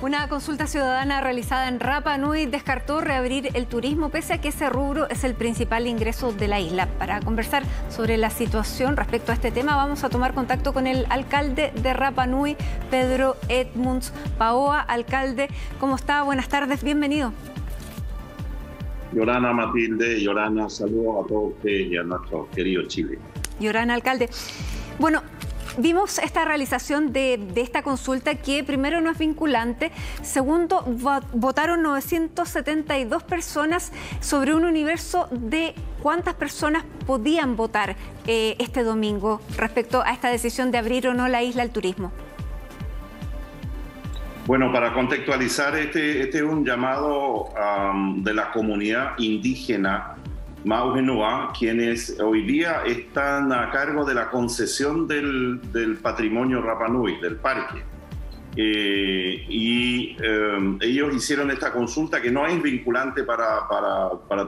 Una consulta ciudadana realizada en Rapa Nui descartó reabrir el turismo pese a que ese rubro es el principal ingreso de la isla. Para conversar sobre la situación respecto a este tema vamos a tomar contacto con el alcalde de Rapa Nui, Pedro Edmunds Paoa. Alcalde, ¿cómo está? Buenas tardes, bienvenido. Yorana, Matilde, Yorana, saludos a todos ustedes y a nuestro querido Chile. Yorana, alcalde. Bueno, vimos esta realización de esta consulta que primero no es vinculante, segundo votaron 972 personas sobre un universo de cuántas personas podían votar este domingo respecto a esta decisión de abrir o no la isla al turismo. Bueno, para contextualizar, este es un llamado de la comunidad indígena Mau Genua, quienes hoy día están a cargo de la concesión del patrimonio Rapa Nui, del parque. Ellos hicieron esta consulta que no es vinculante para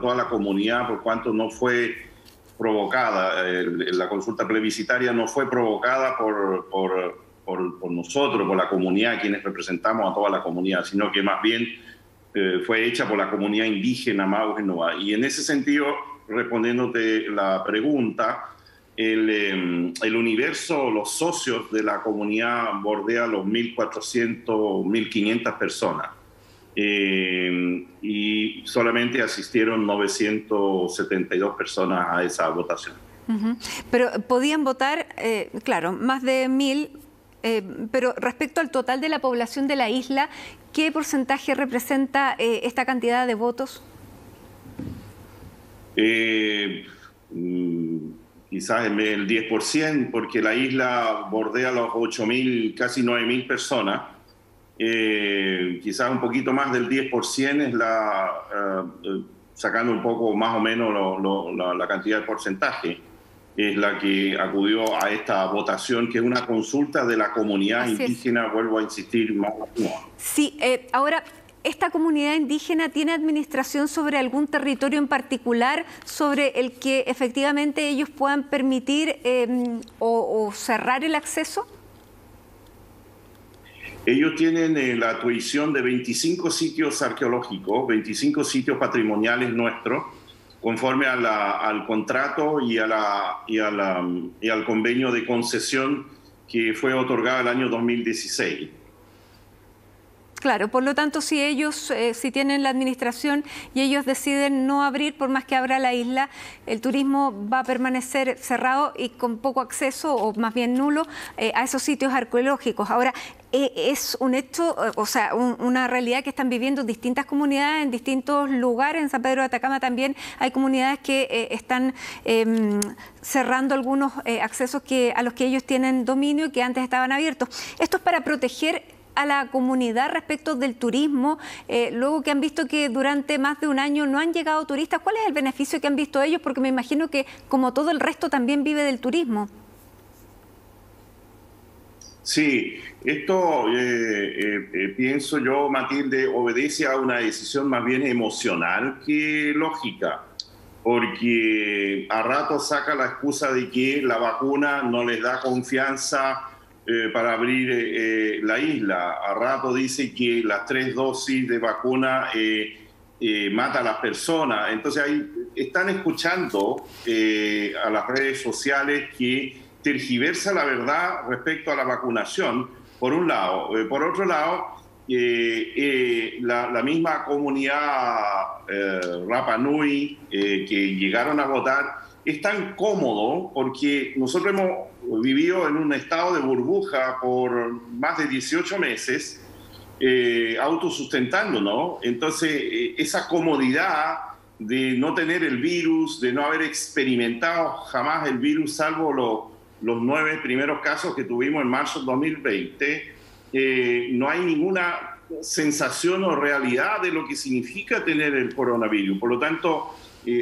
toda la comunidad, por cuanto no fue provocada. La consulta plebiscitaria no fue provocada por nosotros, por la comunidad, quienes representamos a toda la comunidad, sino que más bien fue hecha por la comunidad indígena Mau Genua. Y en ese sentido, respondiéndote la pregunta, el universo, los socios de la comunidad bordea los 1.400, 1.500 personas. Y solamente asistieron 972 personas a esa votación. Pero podían votar, claro, más de 1.000. Pero respecto al total de la población de la isla, ¿qué porcentaje representa esta cantidad de votos? Quizás el 10%, porque la isla bordea los 8.000, casi 9.000 personas. Quizás un poquito más del 10% es sacando un poco más o menos la cantidad de porcentaje. Es la que acudió a esta votación, que es una consulta de la comunidad indígena, vuelvo a insistir. Sí, ahora, ¿esta comunidad indígena tiene administración sobre algún territorio en particular sobre el que efectivamente ellos puedan permitir o cerrar el acceso? Ellos tienen la atribución de 25 sitios arqueológicos, 25 sitios patrimoniales nuestros, conforme al contrato y al convenio de concesión que fue otorgado el año 2016. Claro, por lo tanto, si ellos tienen la administración y ellos deciden no abrir, por más que abra la isla, el turismo va a permanecer cerrado y con poco acceso, o más bien nulo, a esos sitios arqueológicos. Ahora, es un hecho, o sea, una realidad que están viviendo distintas comunidades en distintos lugares. En San Pedro de Atacama también hay comunidades que están cerrando algunos accesos a los que ellos tienen dominio y que antes estaban abiertos. Esto es para proteger a la comunidad respecto del turismo, luego que han visto que durante más de un año no han llegado turistas. ¿Cuál es el beneficio que han visto ellos? Porque me imagino que, como todo el resto, también vive del turismo. Sí, esto, pienso yo, Matilde, obedece a una decisión más bien emocional que lógica, porque a rato saca la excusa de que la vacuna no les da confianza para abrir la isla. A rato dice que las 3 dosis de vacuna mata a las personas. Entonces ahí están escuchando a las redes sociales que tergiversa la verdad respecto a la vacunación, por un lado. Por otro lado, la misma comunidad Rapa Nui que llegaron a votar es tan cómodo porque nosotros hemos vivido en un estado de burbuja por más de 18 meses, autosustentándonos. Entonces, esa comodidad de no tener el virus, de no haber experimentado jamás el virus, salvo los 9 primeros casos que tuvimos en marzo de 2020, no hay ninguna sensación o realidad de lo que significa tener el coronavirus. Por lo tanto,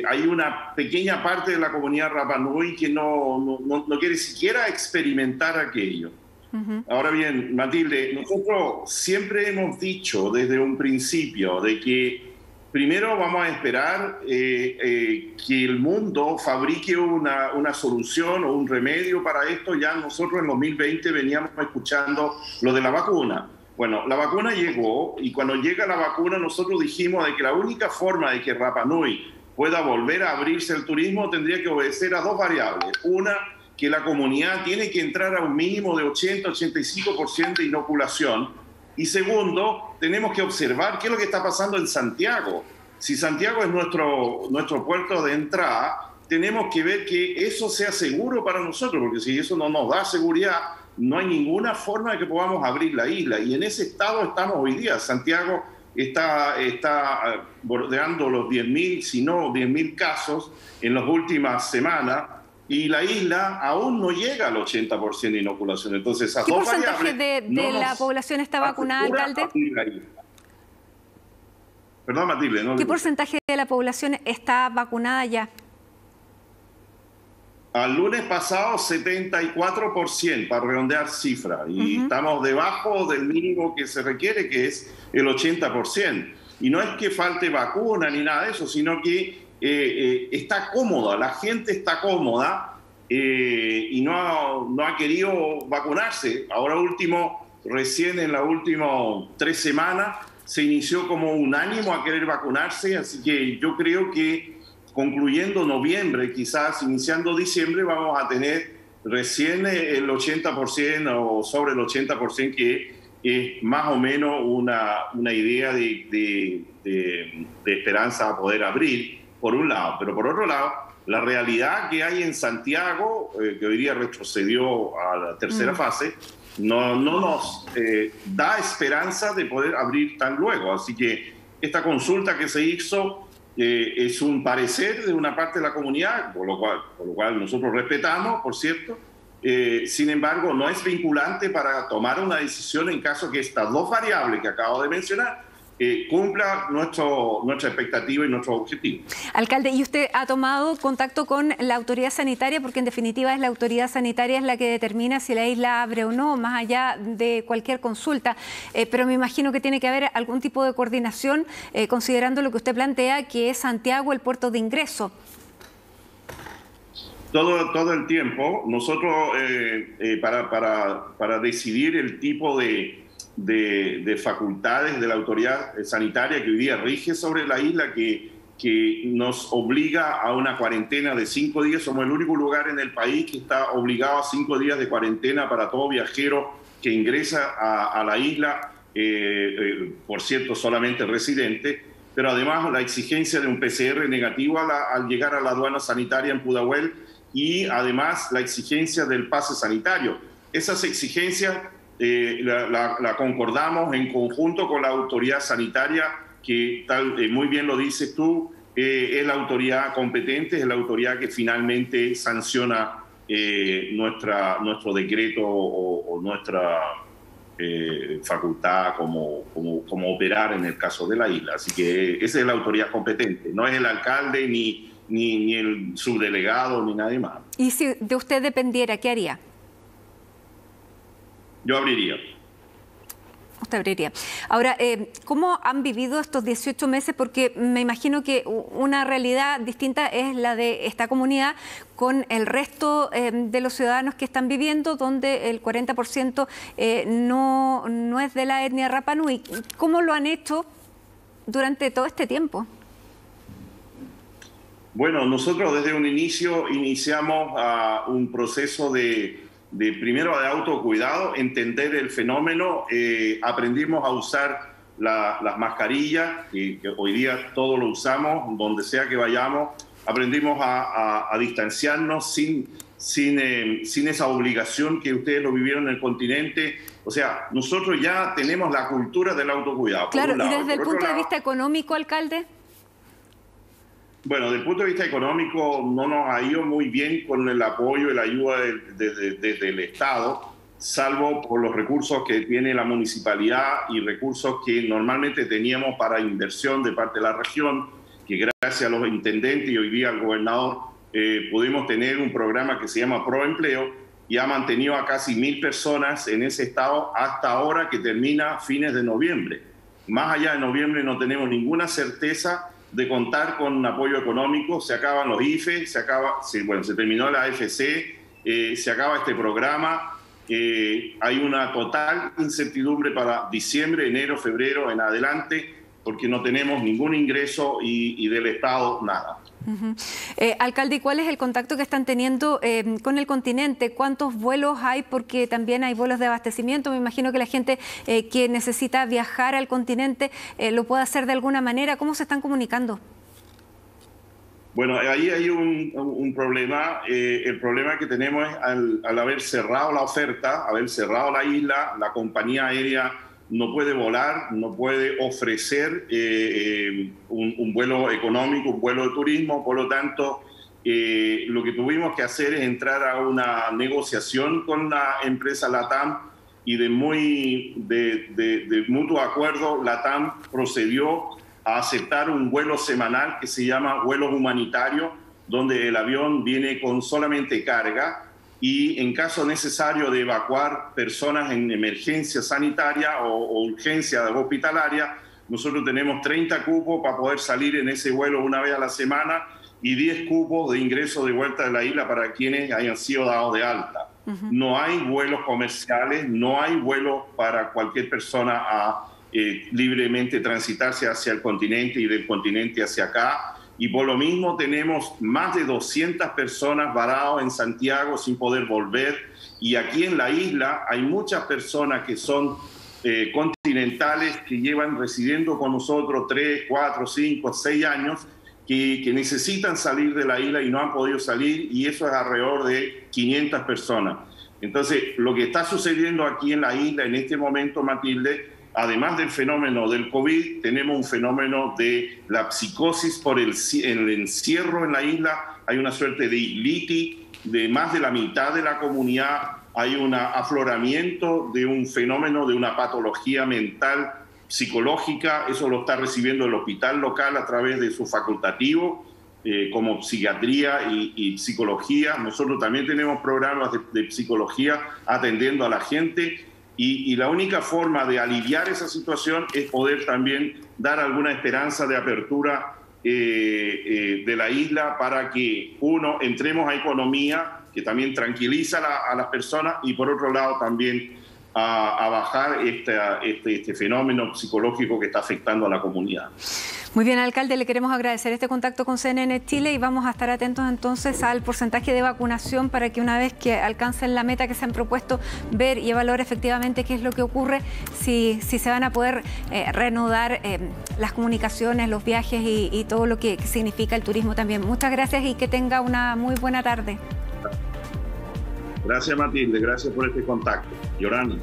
hay una pequeña parte de la comunidad Rapa Nui que no quiere siquiera experimentar aquello. Ahora bien, Matilde, nosotros siempre hemos dicho desde un principio de que primero vamos a esperar que el mundo fabrique una solución o un remedio para esto. Ya nosotros en 2020 veníamos escuchando lo de la vacuna. Bueno, la vacuna llegó, y cuando llega la vacuna nosotros dijimos de que la única forma de que Rapa Nui pueda volver a abrirse el turismo tendría que obedecer a dos variables. Una, que la comunidad tiene que entrar a un mínimo de 80-85% de inoculación. Y segundo, tenemos que observar qué es lo que está pasando en Santiago. Si Santiago es nuestro puerto de entrada, tenemos que ver que eso sea seguro para nosotros, porque si eso no nos da seguridad, no hay ninguna forma de que podamos abrir la isla. Y en ese estado estamos hoy día. Santiago está bordeando los 10.000, si no 10.000 casos en las últimas semanas, y la isla aún no llega al 80% de inoculación. Entonces, esas dos variables. ¿Qué porcentaje de la población está vacunada, alcalde? Perdón, Matilde. ¿Qué porcentaje de la población está vacunada ya? Al lunes pasado, 74%, para redondear cifra. Y estamos debajo del mínimo que se requiere, que es el 80%. Y no es que falte vacuna ni nada de eso, sino que está cómoda, la gente está cómoda y no ha querido vacunarse. Ahora último, recién en las últimas 3 semanas, se inició como un ánimo a querer vacunarse, así que yo creo que concluyendo noviembre, quizás iniciando diciembre, vamos a tener recién el 80% o sobre el 80%, que es más o menos una idea de esperanza a poder abrir, por un lado. Pero por otro lado, la realidad que hay en Santiago, que hoy día retrocedió a la tercera fase, no nos da esperanza de poder abrir tan luego. Así que esta consulta que se hizo es un parecer de una parte de la comunidad, por lo cual nosotros respetamos, por cierto. Sin embargo, no es vinculante para tomar una decisión en caso que estas dos variables que acabo de mencionar cumpla nuestra expectativa y nuestro objetivo. Alcalde, ¿y usted ha tomado contacto con la autoridad sanitaria? Porque en definitiva es la autoridad sanitaria es la que determina si la isla abre o no, más allá de cualquier consulta. Pero me imagino que tiene que haber algún tipo de coordinación, considerando lo que usted plantea, que es Santiago el puerto de ingreso. Todo el tiempo. Nosotros, para decidir el tipo de facultades de la autoridad sanitaria que hoy día rige sobre la isla, que nos obliga a una cuarentena de 5 días. Somos el único lugar en el país que está obligado a 5 días de cuarentena para todo viajero que ingresa a la isla, por cierto, solamente residente, pero además la exigencia de un PCR negativo al llegar a la aduana sanitaria en Pudahuel, y además la exigencia del pase sanitario. Esas exigencias la concordamos en conjunto con la autoridad sanitaria, que muy bien lo dices tú, es la autoridad competente, es la autoridad que finalmente sanciona nuestro decreto o nuestra facultad como operar en el caso de la isla. Así que esa es la autoridad competente, no es el alcalde ni el subdelegado ni nadie más. Y si de usted dependiera, ¿qué haría? Yo abriría. Usted abriría. Ahora, ¿cómo han vivido estos 18 meses? Porque me imagino que una realidad distinta es la de esta comunidad con el resto de los ciudadanos que están viviendo, donde el 40% no es de la etnia Rapa Nui. ¿Cómo lo han hecho durante todo este tiempo? Bueno, nosotros desde un inicio iniciamos un proceso de primero de autocuidado, entender el fenómeno. Aprendimos a usar las mascarillas, que hoy día todos lo usamos, donde sea que vayamos. Aprendimos a distanciarnos sin esa obligación que ustedes lo vivieron en el continente. O sea, nosotros ya tenemos la cultura del autocuidado. Claro, y desde el punto de vista económico, alcalde. Bueno, desde el punto de vista económico no nos ha ido muy bien con el apoyo y la ayuda desde el Estado, salvo por los recursos que tiene la municipalidad y recursos que normalmente teníamos para inversión de parte de la región, que gracias a los intendentes y hoy día al gobernador pudimos tener un programa que se llama Pro Empleo, y ha mantenido a casi 1.000 personas en ese estado hasta ahora, que termina fines de noviembre. Más allá de noviembre no tenemos ninguna certeza de contar con un apoyo económico. Se acaban los IFE, se terminó la AFC, se acaba este programa, Hay una total incertidumbre para diciembre, enero, febrero, en adelante, porque no tenemos ningún ingreso y del Estado nada. Uh-huh. Alcalde, ¿cuál es el contacto que están teniendo con el continente? ¿Cuántos vuelos hay? Porque también hay vuelos de abastecimiento. Me imagino que la gente que necesita viajar al continente lo puede hacer de alguna manera. ¿Cómo se están comunicando? Bueno, ahí hay un problema. El problema que tenemos es al haber cerrado la oferta, haber cerrado la isla, la compañía aérea no puede volar, no puede ofrecer un vuelo económico, un vuelo de turismo. Por lo tanto, lo que tuvimos que hacer es entrar a una negociación con la empresa Latam y de mutuo acuerdo Latam procedió a aceptar un vuelo semanal que se llama vuelos humanitarios, donde el avión viene con solamente carga, y en caso necesario de evacuar personas en emergencia sanitaria o urgencia hospitalaria, nosotros tenemos 30 cupos para poder salir en ese vuelo una vez a la semana y 10 cupos de ingreso de vuelta de la isla para quienes hayan sido dados de alta. Uh-huh. No hay vuelos comerciales, no hay vuelos para cualquier persona a libremente transitarse hacia el continente y del continente hacia acá. Y por lo mismo tenemos más de 200 personas varadas en Santiago sin poder volver. Y aquí en la isla hay muchas personas que son continentales, que llevan residiendo con nosotros 3, 4, 5, 6 años, que necesitan salir de la isla y no han podido salir, y eso es alrededor de 500 personas. Entonces, lo que está sucediendo aquí en la isla en este momento, Matilde, además del fenómeno del COVID, tenemos un fenómeno de la psicosis por el encierro en la isla. Hay una suerte de isliti de más de la mitad de la comunidad. Hay un afloramiento de un fenómeno, de una patología mental, psicológica. Eso lo está recibiendo el hospital local a través de su facultativo, como psiquiatría y psicología. Nosotros también tenemos programas de psicología atendiendo a la gente. Y la única forma de aliviar esa situación es poder también dar alguna esperanza de apertura de la isla para que, uno, entremos a economía, que también tranquiliza a las personas, y por otro lado también a bajar este fenómeno psicológico que está afectando a la comunidad. Muy bien, alcalde, le queremos agradecer este contacto con CNN Chile y vamos a estar atentos entonces al porcentaje de vacunación para que una vez que alcancen la meta que se han propuesto, ver y evaluar efectivamente qué es lo que ocurre, si se van a poder reanudar las comunicaciones, los viajes y todo lo que significa el turismo también. Muchas gracias y que tenga una muy buena tarde. Gracias, Matilde, gracias por este contacto. Llorana.